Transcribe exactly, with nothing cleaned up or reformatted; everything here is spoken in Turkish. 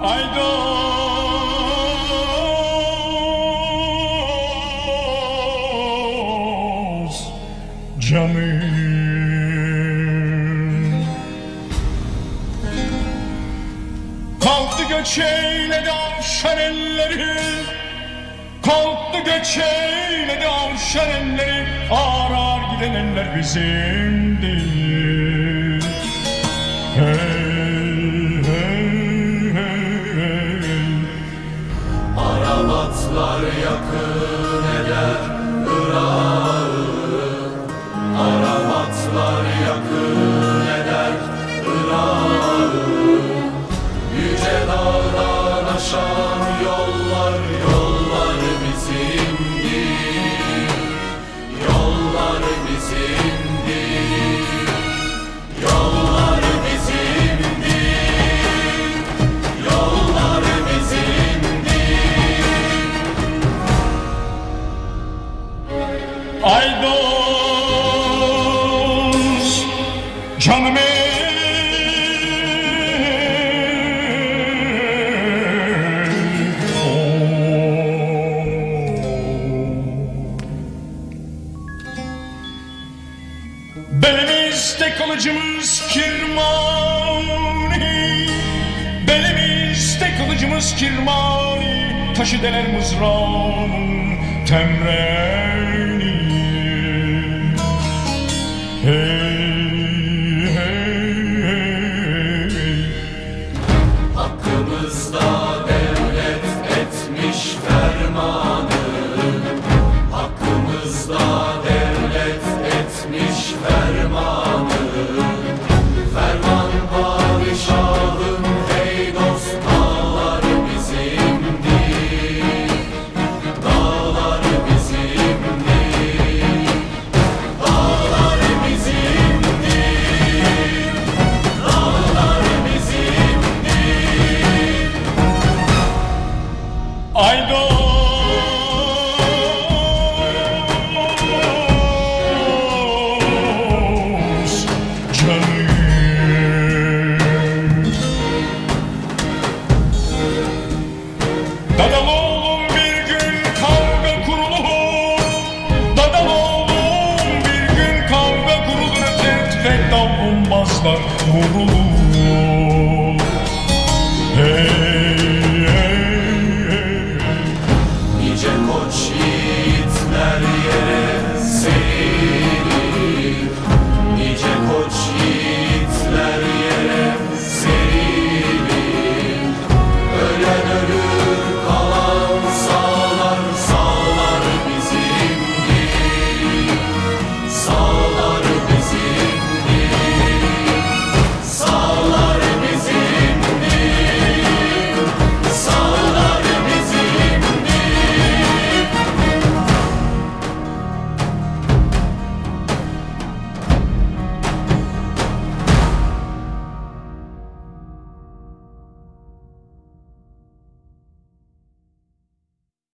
Kalktı göç eyledi avşar elleri, kalktı göç eyledi avşar elleri, ağır ağır giden eller bizim değil. Hey. Arabatlar yakın eder Irak'ı, arabatlar yakın eder Irak'ı. Yüce dağdan aşan yollar, yollar bizimdi, yollar bizimdi, yollar bizimdi, yollar bizimdi. Aydoz canım belimizde kılıcımız kirmani, belimizde kılıcımız kirmani, taşı deler mızrağın temreni. Hey, hey, hey, hey. Hakkımızda devlet etmiş fermanı, hakkımızda devlet etmiş fermanı. Ferman padişahım, hey dost, dağlar bizimdi, dağlar bizimdi. Vurulur